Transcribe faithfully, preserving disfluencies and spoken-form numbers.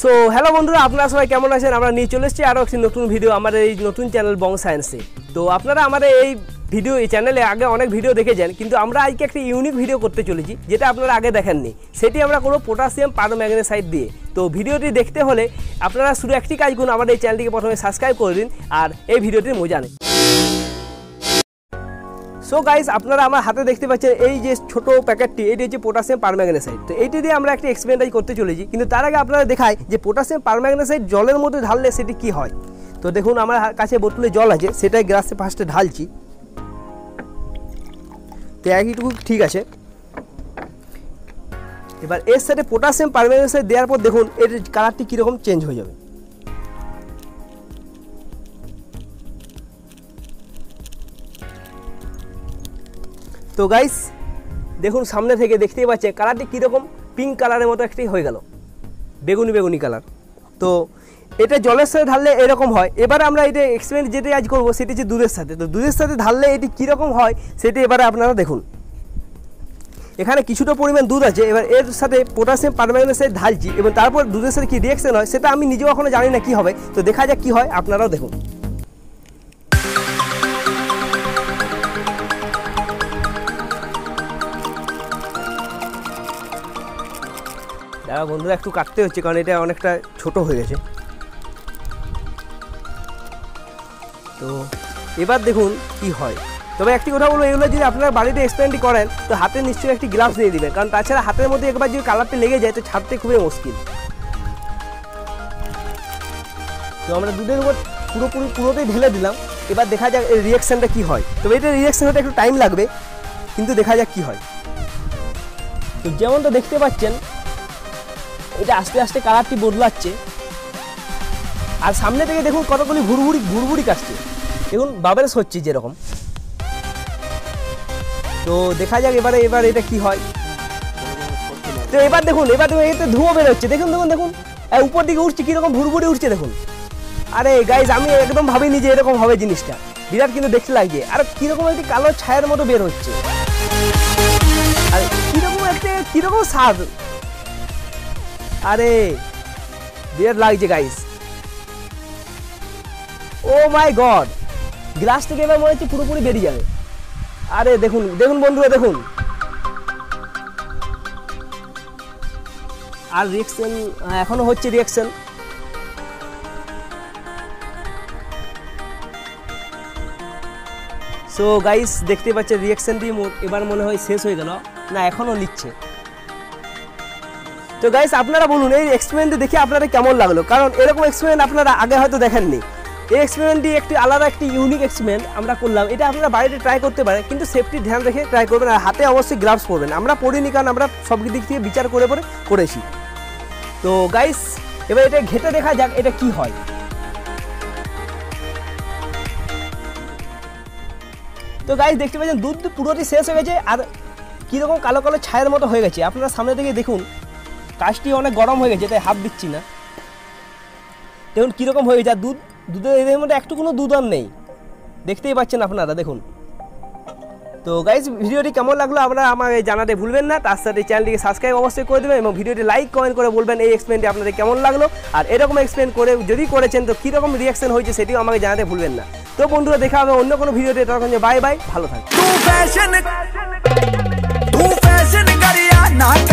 So hello बंधुरा अपना सबा केमन आছেন আমরা নিয়ে চলে এসেছি আরো একটি নতুন ভিডিও আমাদের এই নতুন চ্যানেল বং সায়েন্সে। তো আপনারা আমাদের এই ভিডিও এই চ্যানেলে আগে অনেক ভিডিও দেখেছেন কিন্তু আমরা আজকে একটা ইউনিক ভিডিও করতে চলেছি যেটা আপনারা আগে দেখেননি, সেটি আমরা করব পটাশিয়াম পারম্যাঙ্গানেট দিয়ে। তো ভিডিওটি দেখতে হলে আপনারা শুধু একটি কাজ করুন, আমাদের এই চ্যানেলটিকে প্রথমে সাবস্ক্রাইব করে দিন আর এই ভিডিওটির মজা নিন। सो गाइज अपनारा हाथे देखते ये छोटो पैकेटटी ये हे पोटासियम पारमैंगनेसाइड। तो ये दिए हमें एक एक्सपेरिमेंट करते चले क्योंकि तर आगे अपना देखाई जो पोटासियम पारमैंगनेसाइड जलर मध्य ढालने से क्यों है। तो देखो हमारे काछे बोतले जल आज है सेटाई ग्लासे फार्स्टे ढालची। तो एकटुकू ठीक है एबार एर साथे पोटासियम पारमैंगनेसाइड देवार पर देखो एर कलरटी कीरकम चेंज हो जाए। तो गाइस देखो सामने थे देखते ही पाचे कलर कीरकम पिंक कलर मत एक हो गल बेगुनी बेगुनी कलर। तो ये जलर साथ ढालने ए रकम है। एबारे एक्सपेरिमेंट जेटे आज करब से दूधर साथे। तो दूधर साथे ढालने ये कीरकम है से अपनारा देखूँ एखे किछुटा परिमाण दूध आछे। एबार एर साथे पोटासियम पारम्यागनेट ढालची और तारपर दूधर साथे कि रिएक्शन है सेटा आमी निजेओ एखोनो जानि ना कि होबे। तो देखा जाक कि होय आपनाराओ देखुन। बंधुरा एक काटते हे कारण ये अनेकटा छोटो हो गए। तो एबार देखूँ कि है। तब एक कथा बोलो एगो जो अपना बाड़ीत एक्सपेरिमेंट करें तो हाथ निश्चय एक ग्लास दिए देवें कारण ताछाड़ा हाथों मध्य एक बार जो कलर लेगे जाए तो छाड़ते खूब मुश्किल। तो हमें दूधे पुरोपुर पुरोटाई ढेले दिलाम एबार देखा जा रिएक्शनटा कि है। तब ये रिएक्शन होते एक टाइम लागे क्योंकि देखा जा कि है। तो जेमनटा देखते पाच्छेन ये आस्ते आस्ते कलर बदला और सामने देखे देखो कतगुली भुरभुरी भुरभुरी काटछे देखो बाबल्स होच्छे जे रकम। तो देखा जाक एबारे एबारे एटा कि हय। तो एबार देखो एबार देखो एते धुओ बेर होच्छे देखो देखो देखो ऊपर दिके उड़छे कि रकम भुरभुरी उड़छे देखो। अरे गाइस आमी एकदम भाबिनी जे एरकम होबे जिनिसटा बिराट किन्तु देखते लागे और कि रकम एकटी कालो छायार मतो बेर होच्छे और कि रकम एकटा कि रकम स्वाद। अरे बिराट लागছে guys O my god glass থেকে এবার মনে হচ্ছে পুরোপুরি বেরিয়ে যাবে। আরে দেখুন দেখুন বন্ধুরা দেখুন আর রিঅ্যাকশন এখনো হচ্ছে রিঅ্যাকশন। সো গাইস দেখতে পাচ্ছেন রিঅ্যাকশনটি এবার মনে হয় শেষ হয়ে গেল না এখনো নিচ্ছে। तो गाइस अपनारा बोलून ये एक्सपेरिमेंट देखिए अपना केमन लागलो कारण एरकम एक्सपेरिमेंट अपना आगे हयतो देखेननि। ये एक्सपेरिमेंट एक आलादा एक यूनिक एक्सपेरिमेंट आमरा करलाम। ये अपना बाड़ीते ट्राई करते पारेन किन्तु सेफ्टी ध्यान रेखे ट्राई करबेन और हाथे अवश्य ग्लाभ्स पड़बेन। आमरा पड़िनि कारण आमरा सब दिक थेके विचार करे परे करेछि। तो गाइस एबार एटा घेटे देखा जाक एटा कि हय। तो गाइस देखते पाच्छेन दूध पुरोटी शेष हो गेछे और किरकम कालो कालो छायार मतो हो गेछे। आपनारा सामने दिके देखुन काजटी अनेक गरम हो गए हाथ दिच्छी ना देखो कीरकम हो गए दूध दूधे मध्य एकटुकुनो दूध और नहीं देखते ही पाच्छेन आपनारा देखो। तो गाइज भिडियोटी केमन लागलो आपनारा आमाके जानाते भूलबेन ना तार साथे चैनलटिके सबसक्राइब अवश्य करे देबेन और भिडियोटी लाइक कमेंट करे बोलबेन ए एक्सपेरिमेंटटी आपनादेर केमन लागलो और एरकम एक्सपेरिमेंट करे जदि करेछेन तो कीरकम रिएक्शन होयेछे सेटिও आमाके जानाते भूलबेन ना। तो बंधुरा देखा होबे अन्य कोनो भिडियोते तखन बाय बाय भालो थाकबेन।